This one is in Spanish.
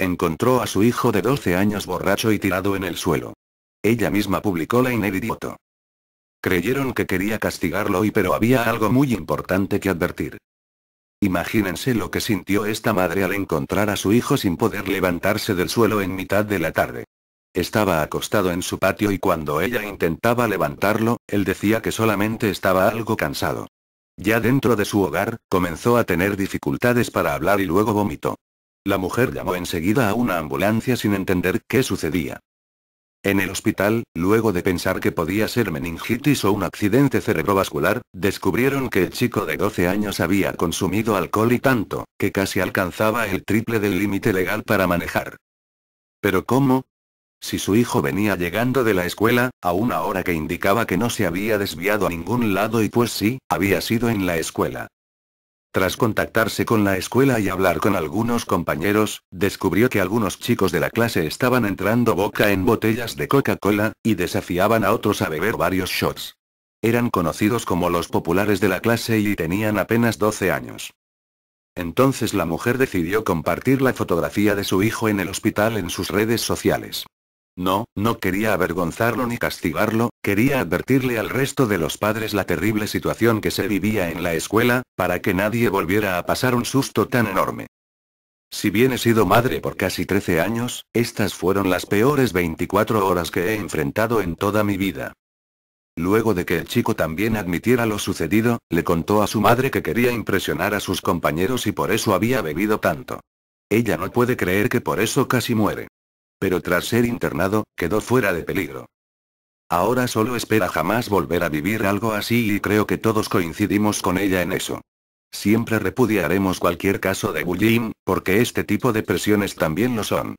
Encontró a su hijo de 12 años borracho y tirado en el suelo. Ella misma publicó la inédita foto. Creyeron que quería castigarlo hoy, pero había algo muy importante que advertir. Imagínense lo que sintió esta madre al encontrar a su hijo sin poder levantarse del suelo en mitad de la tarde. Estaba acostado en su patio y cuando ella intentaba levantarlo, él decía que solamente estaba algo cansado. Ya dentro de su hogar, comenzó a tener dificultades para hablar y luego vomitó. La mujer llamó enseguida a una ambulancia sin entender qué sucedía. En el hospital, luego de pensar que podía ser meningitis o un accidente cerebrovascular, descubrieron que el chico de 12 años había consumido alcohol y tanto, que casi alcanzaba el triple del límite legal para manejar. ¿Pero cómo? Si su hijo venía llegando de la escuela, a una hora que indicaba que no se había desviado a ningún lado y pues sí, había sido en la escuela. Tras contactarse con la escuela y hablar con algunos compañeros, descubrió que algunos chicos de la clase estaban entrando boca en botellas de Coca-Cola, y desafiaban a otros a beber varios shots. Eran conocidos como los populares de la clase y tenían apenas 12 años. Entonces la mujer decidió compartir la fotografía de su hijo en el hospital en sus redes sociales. No quería avergonzarlo ni castigarlo, quería advertirle al resto de los padres la terrible situación que se vivía en la escuela, para que nadie volviera a pasar un susto tan enorme. Si bien he sido madre por casi 13 años, estas fueron las peores 24 horas que he enfrentado en toda mi vida. Luego de que el chico también admitiera lo sucedido, le contó a su madre que quería impresionar a sus compañeros y por eso había bebido tanto. Ella no puede creer que por eso casi muere. Pero tras ser internado, quedó fuera de peligro. Ahora solo espera jamás volver a vivir algo así y creo que todos coincidimos con ella en eso. Siempre repudiaremos cualquier caso de bullying, porque este tipo de presiones también lo son.